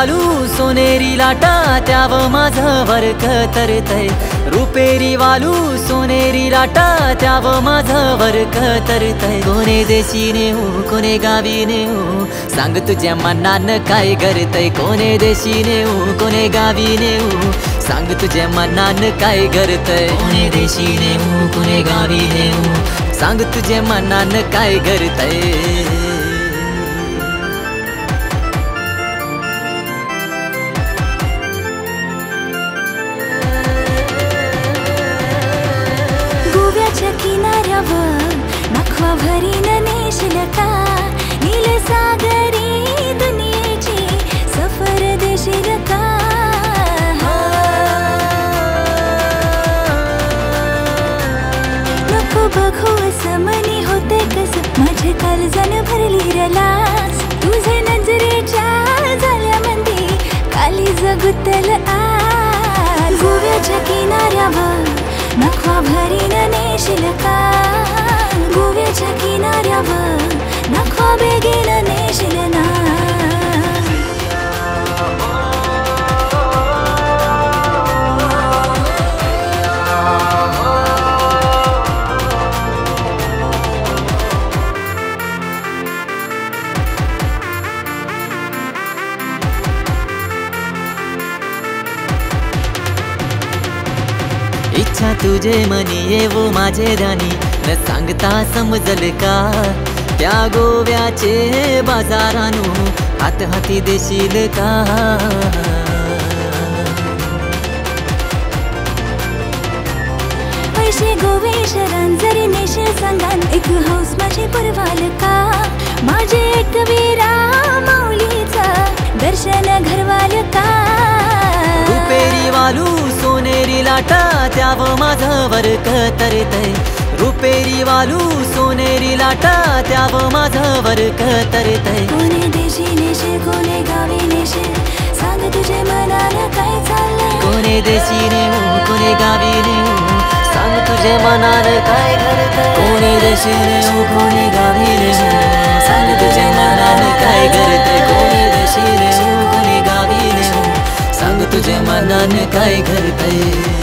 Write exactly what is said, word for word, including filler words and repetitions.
चालू सोनेरी लाटा त्याव माझं वर्क तरतय, रुपेरी वालू सोनेरी लाटा त्याव माझं वर्क तरतय। कोणे देशी नेऊ कोणे गावी नेऊ सांग तुझ्या मनानं काय करतय, कोणे देशी नेऊ कोणे गावी नेऊ सांग तुझ्या मनानं काय करतय, कोणे देशी नेऊ कोणे गावी नेऊ सांग तुझ्या मनानं काय करतय। किनाऱ्यावर नखवा भरीन नेशील का, नील सागरी दुनियेची सफर देशील का। नको बघू असमनी होते कस, माझे काळजान भरली रलास, तुझे नजरेच्या झाल्यामंदी काली जगुतल आज। गोव्याच्या किनाऱ्यावर नखवा भरीन नेशील का, गोव्याच्या किनाऱ्यावर नखवा बेगीन नेशील ना। इच्छा तुझे मनी ये वो माझे रानी, न सांगता समजल का त्या गोव्याचे बाजारानू हात हाती देशील का। पैसे गोवे शरण जरी नेशील सांगान, एक हाऊस माझे पुरवाल का, माझे एक वीरा माऊलीचा दर्शन घरवाल का। रुपेरी वालू सोनेरी लाटा त्याव माझं वर्क तरतय, रुपेरी वालू सोनेरी लाटा त्याव माझं वर्क तरतय। कोणे देशी नेशील कोणे गावी नेशील सांग तुझे मनाला काय चाललंय, कोणे देशी नेऊ कोणे गावी नेऊ सांग तुझे मनाला काय करतय, कोणे देशी नेऊ कोणे गावी नेऊ सांग तुझे मनाला काय करतय, कोणे देशी नेऊ कोणे गावी नेऊ सांग तुझे मनाला काय करतय।